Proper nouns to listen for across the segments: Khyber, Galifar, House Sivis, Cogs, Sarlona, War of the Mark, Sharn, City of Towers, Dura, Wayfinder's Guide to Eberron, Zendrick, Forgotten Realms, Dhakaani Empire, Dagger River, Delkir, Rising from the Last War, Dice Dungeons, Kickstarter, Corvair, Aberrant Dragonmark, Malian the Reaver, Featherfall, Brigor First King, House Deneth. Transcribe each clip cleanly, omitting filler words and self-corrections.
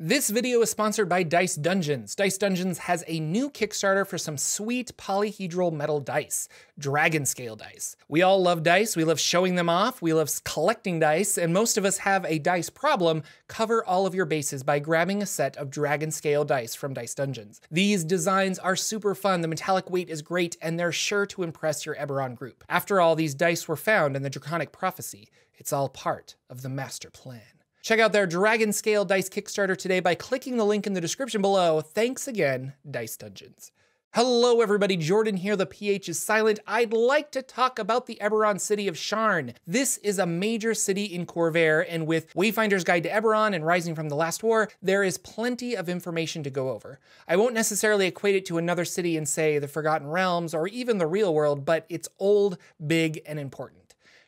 This video is sponsored by Dice Dungeons. Dice Dungeons has a new Kickstarter for some sweet polyhedral metal dice, dragon scale dice. We all love dice, we love showing them off, we love collecting dice, and most of us have a dice problem. Cover all of your bases by grabbing a set of dragon scale dice from Dice Dungeons. These designs are super fun, the metallic weight is great, and they're sure to impress your Eberron group. After all, these dice were found in the Draconic Prophecy. It's all part of the master plan. Check out their Dragon Scale Dice Kickstarter today by clicking the link in the description below. Thanks again, Dice Dungeons. Hello everybody, Jordan here, the PH is silent. I'd like to talk about the Eberron city of Sharn. This is a major city in Corvair, and with Wayfinder's Guide to Eberron and Rising from the Last War, there is plenty of information to go over. I won't necessarily equate it to another city in, say, the Forgotten Realms or even the real world, but it's old, big, and important.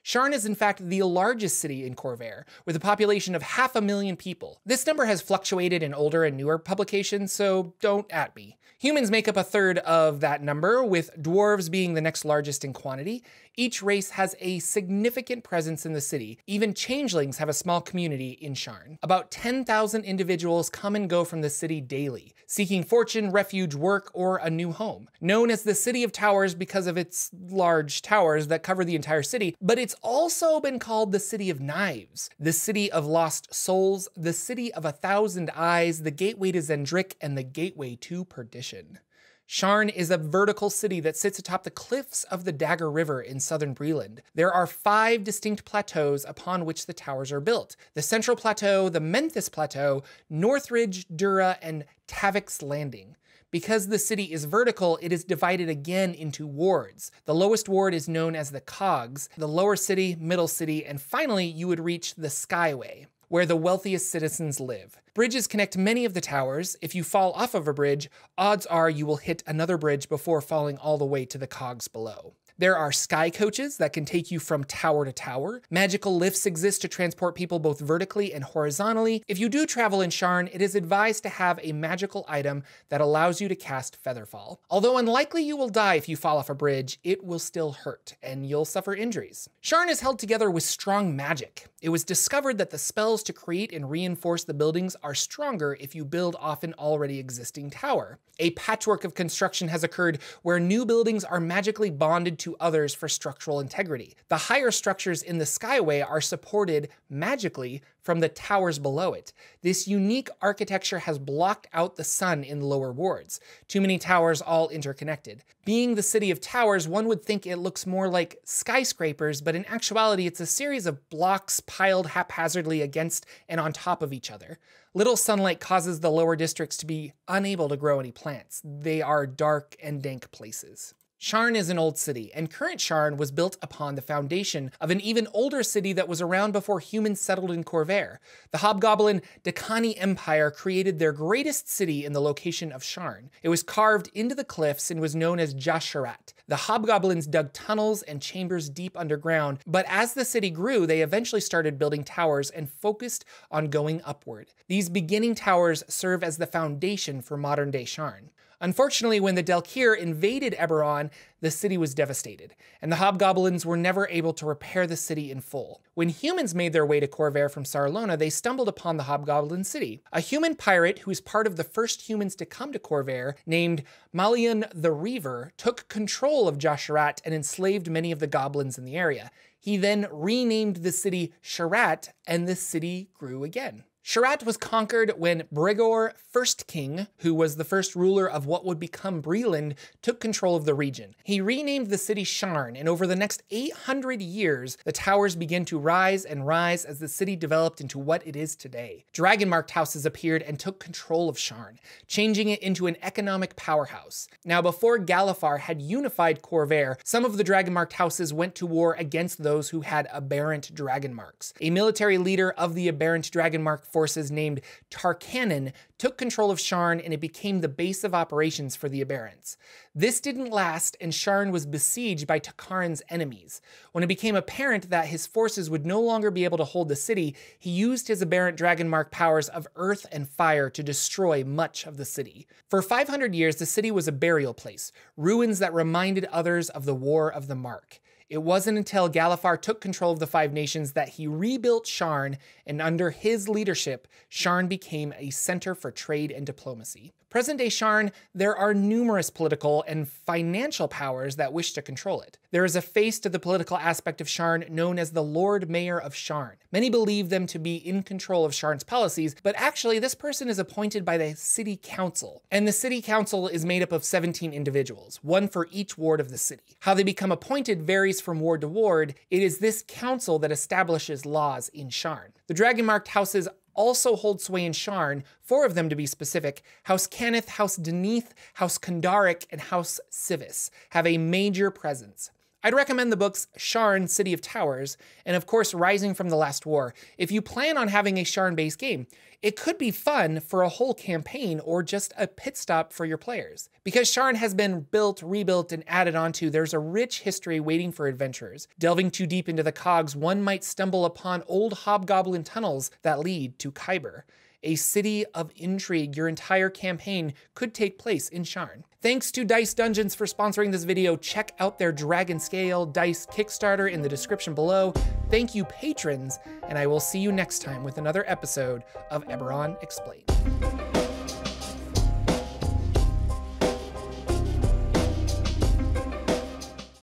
Sharn is in fact the largest city in Corvair, with a population of 500,000 people. This number has fluctuated in older and newer publications, so don't at me. Humans make up a third of that number, with dwarves being the next largest in quantity. Each race has a significant presence in the city. Even changelings have a small community in Sharn. About 10,000 individuals come and go from the city daily, seeking fortune, refuge, work, or a new home. Known as the City of Towers because of its large towers that cover the entire city, but it's also been called the City of Knives, the City of Lost Souls, the City of 1,000 Eyes, the Gateway to Zendrick, and the Gateway to Perdition. Sharn is a vertical city that sits atop the cliffs of the Dagger River in southern Breland. There are 5 distinct plateaus upon which the towers are built: the Central Plateau, the Menthis Plateau, Northridge, Dura, and Tavik's Landing. Because the city is vertical, it is divided again into wards. The lowest ward is known as the Cogs, the lower city, middle city, and finally you would reach the Skyway, where the wealthiest citizens live. Bridges connect many of the towers. If you fall off of a bridge, odds are you will hit another bridge before falling all the way to the cogs below. There are sky coaches that can take you from tower to tower. Magical lifts exist to transport people both vertically and horizontally. If you do travel in Sharn, it is advised to have a magical item that allows you to cast Featherfall. Although unlikely you will die if you fall off a bridge, it will still hurt and you'll suffer injuries. Sharn is held together with strong magic. It was discovered that the spells to create and reinforce the buildings are stronger if you build off an already existing tower. A patchwork of construction has occurred where new buildings are magically bonded to others for structural integrity. The higher structures in the Skyway are supported magically from the towers below it. This unique architecture has blocked out the sun in lower wards. Too many towers all interconnected. Being the City of Towers, one would think it looks more like skyscrapers, but in actuality it's a series of blocks piled haphazardly against and on top of each other. Little sunlight causes the lower districts to be unable to grow any plants. They are dark and dank places. Sharn is an old city, and current Sharn was built upon the foundation of an even older city that was around before humans settled in Corvair. The hobgoblin Dhakaani Empire created their greatest city in the location of Sharn. It was carved into the cliffs and was known as Ja'shaarat. The hobgoblins dug tunnels and chambers deep underground, but as the city grew, they eventually started building towers and focused on going upward. These beginning towers serve as the foundation for modern-day Sharn. Unfortunately, when the Delkir invaded Eberron, the city was devastated, and the hobgoblins were never able to repair the city in full. When humans made their way to Corvair from Sarlona, they stumbled upon the hobgoblin city. A human pirate who is part of the first humans to come to Corvair, named Malian the Reaver, took control of Ja'shaarat and enslaved many of the goblins in the area. He then renamed the city Sharat, and the city grew again. Sharat was conquered when Brigor First King, who was the first ruler of what would become Breland, took control of the region. He renamed the city Sharn, and over the next 800 years, the towers began to rise and rise as the city developed into what it is today. Dragonmarked houses appeared and took control of Sharn, changing it into an economic powerhouse. Now, before Galifar had unified Corvair, some of the Dragonmarked houses went to war against those who had Aberrant Dragonmarks. A military leader of the Aberrant Dragonmark forces named Tarkanan took control of Sharn, and it became the base of operations for the Aberrants. This didn't last, and Sharn was besieged by Tarkaran's enemies. When it became apparent that his forces would no longer be able to hold the city, he used his Aberrant Dragonmark powers of earth and fire to destroy much of the city. For 500 years, the city was a burial place, ruins that reminded others of the War of the Mark. It wasn't until Galifar took control of the Five Nations that he rebuilt Sharn, and under his leadership, Sharn became a center for trade and diplomacy. Present-day Sharn, there are numerous political and financial powers that wish to control it. There is a face to the political aspect of Sharn known as the Lord Mayor of Sharn. Many believe them to be in control of Sharn's policies, but actually this person is appointed by the City Council. And the City Council is made up of 17 individuals, one for each ward of the city. How they become appointed varies from ward to ward. It is this council that establishes laws in Sharn. The Dragonmarked houses also hold sway in Sharn, 4 of them to be specific. House Caneth, House Deneth, House Kandarik, and House Sivis have a major presence. I'd recommend the books Sharn, City of Towers, and of course Rising from the Last War. If you plan on having a Sharn-based game, it could be fun for a whole campaign or just a pit stop for your players. Because Sharn has been built, rebuilt, and added onto, there's a rich history waiting for adventurers. Delving too deep into the cogs, one might stumble upon old hobgoblin tunnels that lead to Khyber, a city of intrigue. Your entire campaign could take place in Sharn. Thanks to Dice Dungeons for sponsoring this video. Check out their Dragon Scale Dice Kickstarter in the description below. Thank you, patrons, and I will see you next time with another episode of Eberron Explained.